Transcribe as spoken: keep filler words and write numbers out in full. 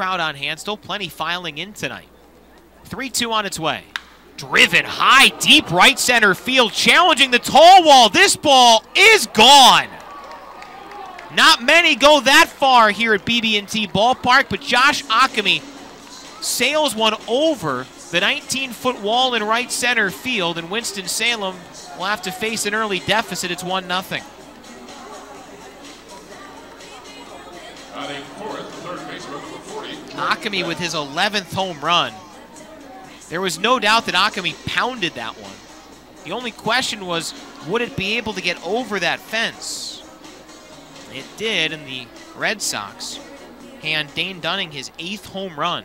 crowd on hand. Still plenty filing in tonight. three two on its way. Driven high, deep right center field, challenging the tall wall. This ball is gone. Not many go that far here at B B and T Ballpark, but Josh Ockimey sails one over the nineteen-foot wall in right center field, and Winston-Salem will have to face an early deficit. It's one nothing. Ockimey with his eleventh home run. There was no doubt that Ockimey pounded that one. The only question was, would it be able to get over that fence? It did, and the Red Sox hand Dane Dunning his eighth home run.